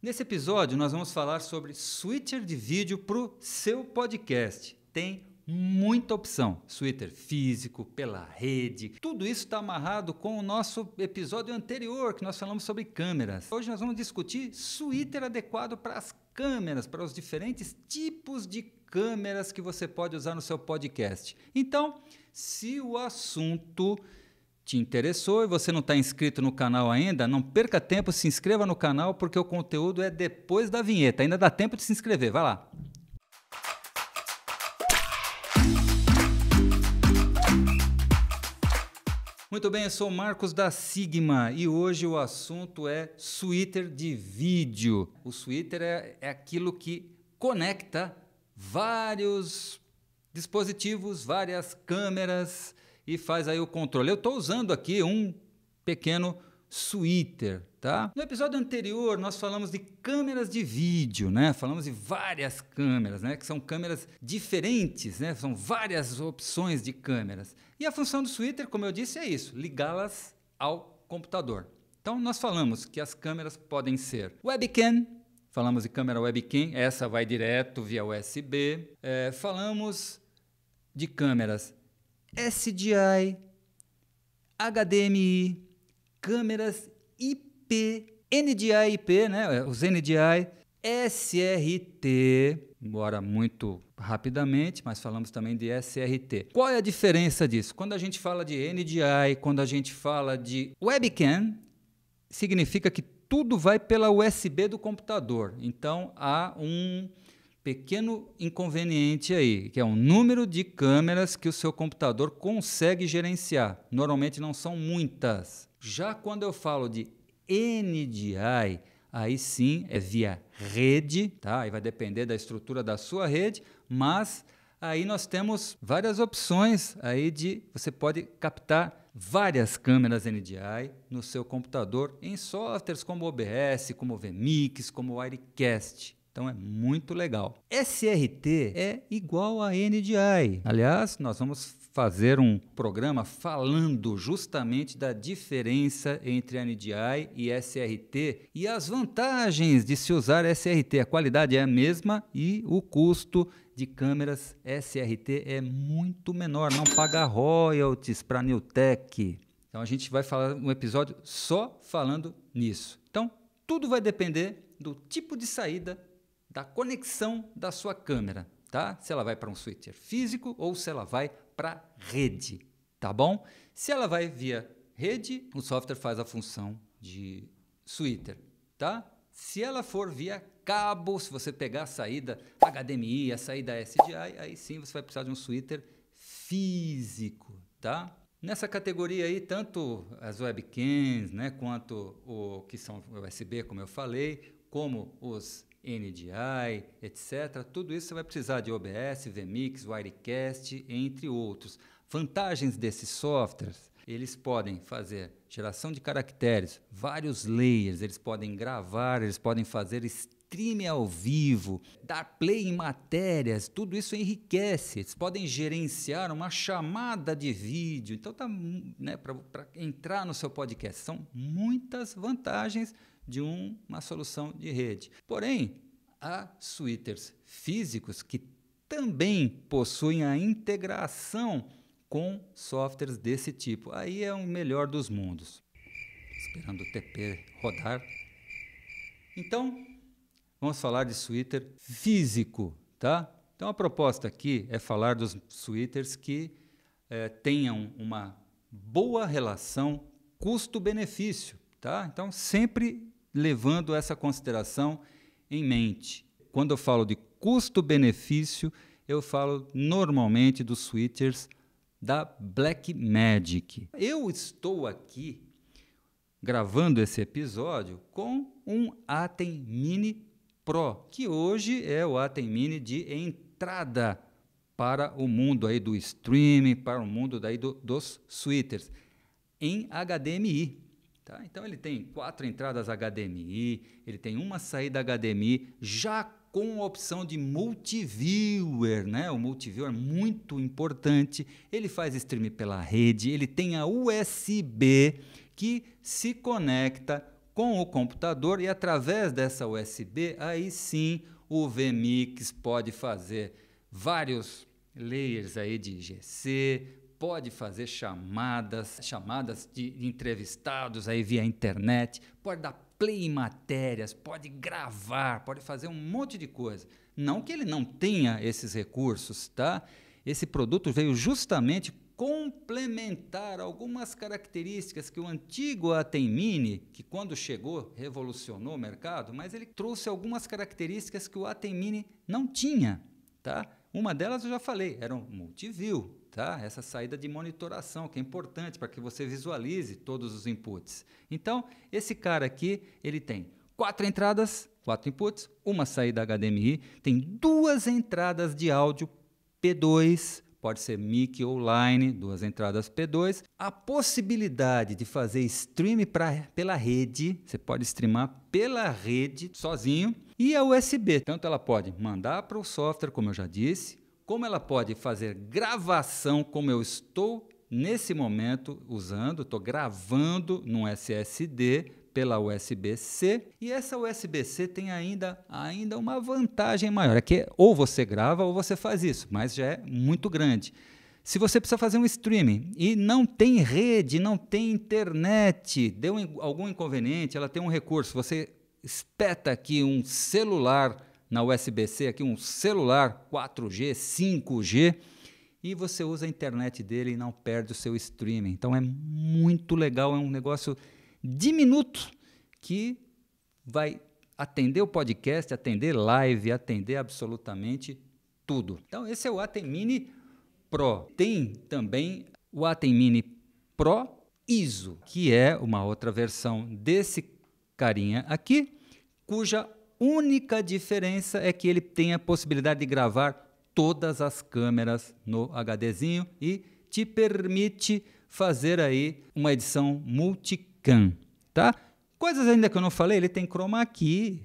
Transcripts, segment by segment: Nesse episódio, nós vamos falar sobre switcher de vídeo para o seu podcast. Tem muita opção. Switcher físico, pela rede. Tudo isso está amarrado com o nosso episódio anterior, que nós falamos sobre câmeras. Hoje nós vamos discutir switcher adequado para as câmeras, para os diferentes tipos de câmeras que você pode usar no seu podcast. Então, se o assunto te interessou e você não está inscrito no canal ainda, não perca tempo, se inscreva no canal, porque o conteúdo é depois da vinheta. Ainda dá tempo de se inscrever, vai lá. Muito bem, eu sou o Marcos da Seegma e hoje o assunto é switcher de vídeo. O switcher é aquilo que conecta vários dispositivos, várias câmeras e faz aí o controle. Eu estou usando aqui um pequeno switcher, tá? No episódio anterior nós falamos de câmeras de vídeo, né? Falamos de várias câmeras, né? Que são câmeras diferentes, né? São várias opções de câmeras. E a função do switcher, como eu disse, é isso, ligá-las ao computador. Então nós falamos que as câmeras podem ser webcam, falamos de câmera webcam, essa vai direto via USB. Falamos de câmeras SDI, HDMI, câmeras IP, NDI IP, né? Os NDI, SRT, embora muito rapidamente, mas falamos também de SRT. Qual é a diferença disso? Quando a gente fala de NDI, quando a gente fala de webcam, significa que tudo vai pela USB do computador. Então há um pequeno inconveniente aí, que é o número de câmeras que o seu computador consegue gerenciar. Normalmente não são muitas. Já quando eu falo de NDI, aí sim é via rede, tá? Aí vai depender da estrutura da sua rede, mas aí nós temos várias opções aí de você pode captar várias câmeras NDI no seu computador em softwares como OBS, como VMix, como Wirecast. Então é muito legal. SRT é igual a NDI. Aliás, nós vamos fazer um programa falando justamente da diferença entre NDI e SRT e as vantagens de se usar SRT. A qualidade é a mesma e o custo de câmeras SRT é muito menor. Não paga royalties para a NewTek. Então a gente vai falar um episódio só falando nisso. Então tudo vai depender do tipo de saída da conexão da sua câmera, tá? Se ela vai para um switcher físico ou se ela vai para rede, tá bom? Se ela vai via rede, o software faz a função de switcher, tá? Se ela for via cabo, se você pegar a saída HDMI, a saída SDI, aí sim você vai precisar de um switcher físico, tá? Nessa categoria aí, tanto as webcams, né, quanto o que são USB, como eu falei, como os NDI, etc. Tudo isso você vai precisar de OBS, VMix, Wirecast, entre outros. Vantagens desses softwares, eles podem fazer geração de caracteres, vários layers, eles podem gravar, eles podem fazer streaming ao vivo, dar play em matérias, tudo isso enriquece. Eles podem gerenciar uma chamada de vídeo, então tá, né, para entrar no seu podcast. São muitas vantagens de uma solução de rede. Porém, há switchers físicos que também possuem a integração com softwares desse tipo. Aí é o melhor dos mundos. Esperando o TP rodar. Então, vamos falar de switcher físico, tá? Então, a proposta aqui é falar dos switchers que tenham uma boa relação custo-benefício, tá? Então, sempre levando essa consideração em mente. Quando eu falo de custo-benefício, eu falo normalmente dos switchers da Blackmagic. Eu estou aqui gravando esse episódio com um Atem Mini Pro, que hoje é o Atem Mini de entrada para o mundo aí do streaming, para o mundo daí dos switchers em HDMI. Tá? Então ele tem 4 entradas HDMI, ele tem uma saída HDMI já com a opção de multiviewer, né? O multiviewer é muito importante, ele faz streaming pela rede, ele tem a USB que se conecta com o computador, e através dessa USB, aí sim o VMix pode fazer vários layers aí de IGC, pode fazer chamadas de entrevistados aí via internet, pode dar play em matérias, pode gravar, pode fazer um monte de coisa. Não que ele não tenha esses recursos, tá? Esse produto veio justamente complementar algumas características que o antigo Atem Mini, que quando chegou revolucionou o mercado, mas ele trouxe algumas características que o Atem Mini não tinha, tá? Uma delas eu já falei, era um multiview, tá? Essa saída de monitoração, que é importante para que você visualize todos os inputs. Então, esse cara aqui, ele tem 4 entradas, 4 inputs, uma saída HDMI, tem 2 entradas de áudio P2, pode ser mic ou line, 2 entradas P2. A possibilidade de fazer stream pela rede, você pode streamar pela rede sozinho. E a USB, tanto ela pode mandar para o software, como eu já disse, como ela pode fazer gravação, como eu estou nesse momento usando, estou gravando num SSD pela USB-C. E essa USB-C tem ainda uma vantagem maior, é que ou você grava ou você faz isso, mas já é muito grande. Se você precisa fazer um streaming e não tem rede, não tem internet, deu algum inconveniente, ela tem um recurso, você espeta aqui um celular na USB-C, aqui um celular 4G, 5G, e você usa a internet dele e não perde o seu streaming. Então é muito legal, é um negócio diminuto que vai atender o podcast, atender live, atender absolutamente tudo. Então esse é o Atem Mini Pro. Tem também o Atem Mini Pro ISO, que é uma outra versão desse carinha aqui, cuja única diferença é que ele tem a possibilidade de gravar todas as câmeras no HDzinho e te permite fazer aí uma edição multicam, tá? Coisas ainda que eu não falei, ele tem chroma key,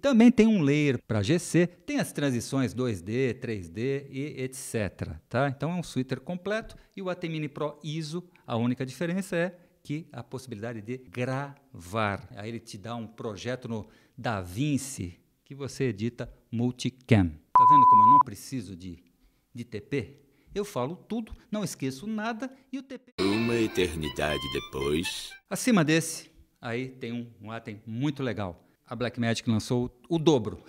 também tem um layer para GC, tem as transições 2D, 3D e etc, tá? Então é um suíter completo. E o Atem Mini Pro ISO, a única diferença é que a possibilidade de gravar. Aí ele te dá um projeto no da Vinci que você edita multicam. Tá vendo como eu não preciso de TP? Eu falo tudo, não esqueço nada, e o TP... Uma eternidade depois... Acima desse, aí tem um Atem muito legal. A Blackmagic lançou o dobro.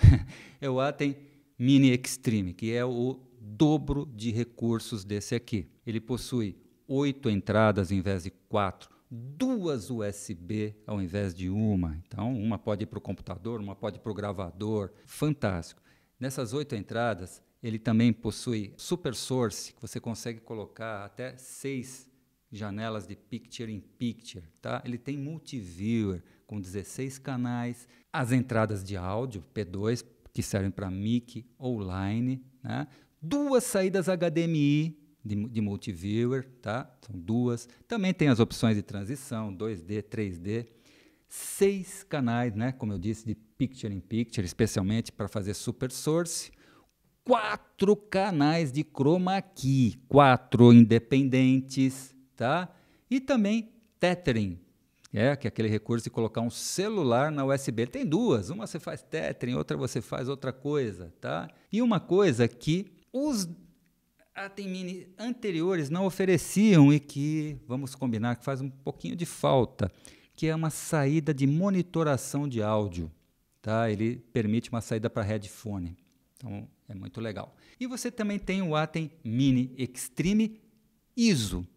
É o Atem Mini Extreme, que é o dobro de recursos desse aqui. Ele possui 8 entradas em vez de 4. 2 USB ao invés de uma. Então, uma pode ir para o computador, uma pode ir para o gravador. Fantástico. Nessas 8 entradas, ele também possui Super Source, que você consegue colocar até 6 janelas de picture-in-picture, tá? Ele tem multiviewer com 16 canais. As entradas de áudio, P2, que servem para mic ou line, né? 2 saídas HDMI de multiviewer, tá? São 2. Também tem as opções de transição, 2D, 3D. 6 canais, né? Como eu disse, de picture-in-picture, especialmente para fazer Super Source. 4 canais de chroma key, 4 independentes, tá? E também tethering, que é aquele recurso de colocar um celular na USB. Ele tem 2, uma você faz tethering, outra você faz outra coisa, tá? E uma coisa que os Atem Mini anteriores não ofereciam e que, vamos combinar, que faz um pouquinho de falta, que é uma saída de monitoração de áudio, tá? Ele permite uma saída para headphone. Então, é muito legal. E você também tem o Atem Mini Extreme ISO.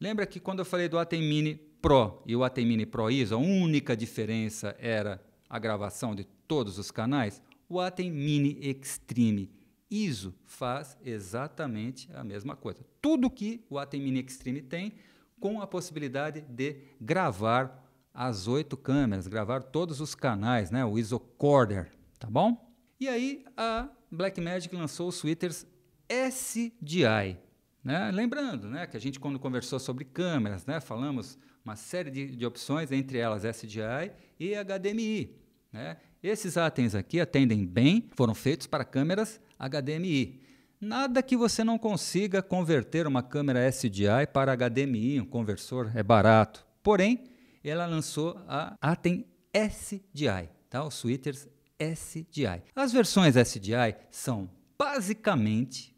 Lembra que quando eu falei do Atem Mini Pro e o Atem Mini Pro ISO, a única diferença era a gravação de todos os canais? O Atem Mini Extreme ISO faz exatamente a mesma coisa. Tudo que o Atem Mini Extreme tem, com a possibilidade de gravar as 8 câmeras, gravar todos os canais, né? O ISOcorder, tá bom? E aí, a Blackmagic lançou os suíters SDI, né? Lembrando, né, que a gente, quando conversou sobre câmeras, né, falamos uma série de opções, entre elas SDI e HDMI, né? Esses Atems aqui atendem bem, foram feitos para câmeras HDMI. Nada que você não consiga converter uma câmera SDI para HDMI, um conversor é barato. Porém, e ela lançou a Atem SDI, tá? Os switchers SDI. As versões SDI são basicamente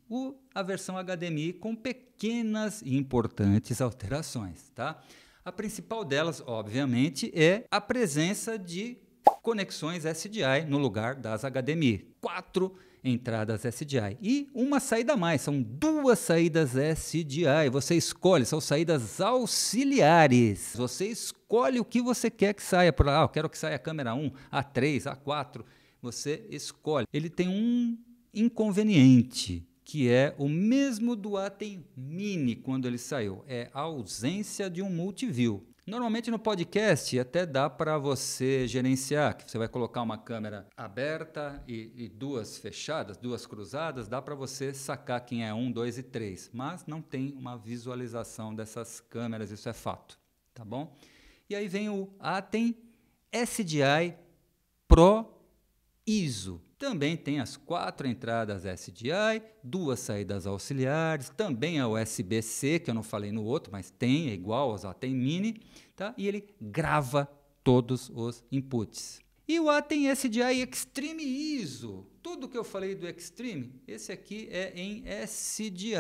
a versão HDMI com pequenas e importantes alterações, tá? A principal delas, obviamente, é a presença de conexões SDI no lugar das HDMI. 4 entradas SDI e uma saída a mais, são 2 saídas SDI, você escolhe, são saídas auxiliares, você escolhe o que você quer que saia, eu quero que saia a câmera 1, a 3, a 4, você escolhe. Ele tem um inconveniente, que é o mesmo do Atem Mini quando ele saiu, é a ausência de um multiview. Normalmente no podcast até dá para você gerenciar, que você vai colocar uma câmera aberta e 2 fechadas, 2 cruzadas, dá para você sacar quem é 1, 2 e 3, mas não tem uma visualização dessas câmeras, isso é fato, tá bom? E aí vem o Atem SDI Pro ISO. Também tem as 4 entradas SDI, 2 saídas auxiliares, também a USB-C, que eu não falei no outro, mas tem, é igual aos Atem Mini, tá? E ele grava todos os inputs. E o Atem SDI Extreme ISO, tudo que eu falei do Extreme, esse aqui é em SDI,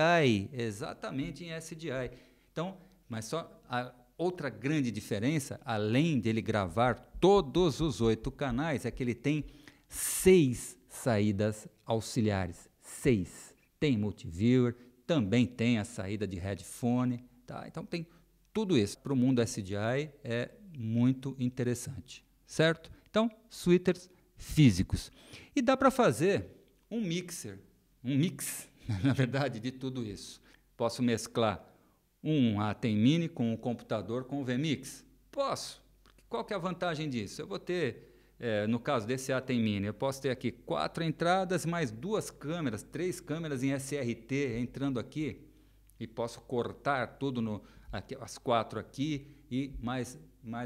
exatamente em SDI. Então, mas só a outra grande diferença, além dele gravar todos os 8 canais, é que ele tem 6 saídas auxiliares, 6. Tem multiviewer, também tem a saída de headphone, tá? Então tem tudo isso. Para o mundo SDI é muito interessante, certo? Então, switchers físicos. E dá para fazer um mixer, um mix, na verdade, de tudo isso. Posso mesclar um Atem Mini com um computador com o VMix? Posso. Qual que é a vantagem disso? Eu vou ter... no caso desse Atem Mini, eu posso ter aqui 4 entradas, mais 2 câmeras, 3 câmeras em SRT entrando aqui, e posso cortar tudo, as 4 aqui e mais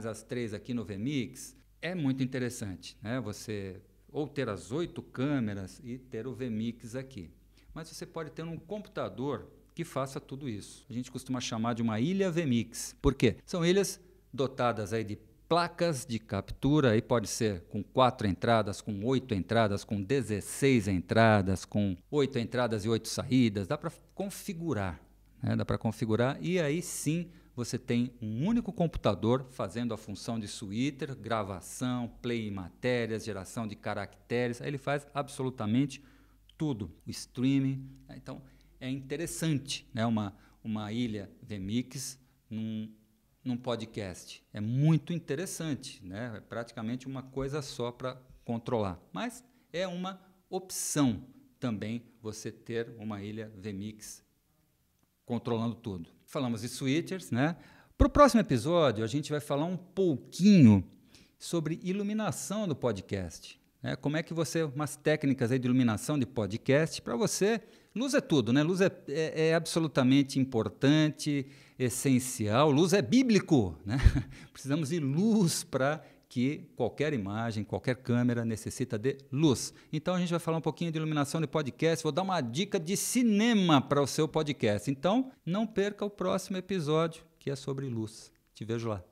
as 3 aqui no VMix. É muito interessante, né? Você ou ter as 8 câmeras e ter o VMix aqui. Mas você pode ter um computador que faça tudo isso. A gente costuma chamar de uma ilha VMix. Por quê? São ilhas dotadas aí de placas de captura, aí pode ser com 4 entradas, com 8 entradas, com 16 entradas, com 8 entradas e 8 saídas, dá para configurar, né? Dá para configurar, e aí sim você tem um único computador fazendo a função de switcher, gravação, play em matérias, geração de caracteres, aí ele faz absolutamente tudo, o streaming, né? Então é interessante, né? Uma ilha VMix num podcast. É muito interessante, né? É praticamente uma coisa só para controlar. Mas é uma opção também você ter uma ilha VMix controlando tudo. Falamos de switchers, né? Para o próximo episódio, a gente vai falar um pouquinho sobre iluminação do podcast. Né? Como é que você... Umas técnicas aí de iluminação de podcast para você... Luz é tudo, né? Luz é absolutamente importante, essencial. Luz é bíblico, né? Precisamos de luz para que qualquer imagem, qualquer câmera necessita de luz. Então a gente vai falar um pouquinho de iluminação de podcast, vou dar uma dica de cinema para o seu podcast. Então não perca o próximo episódio, que é sobre luz. Te vejo lá.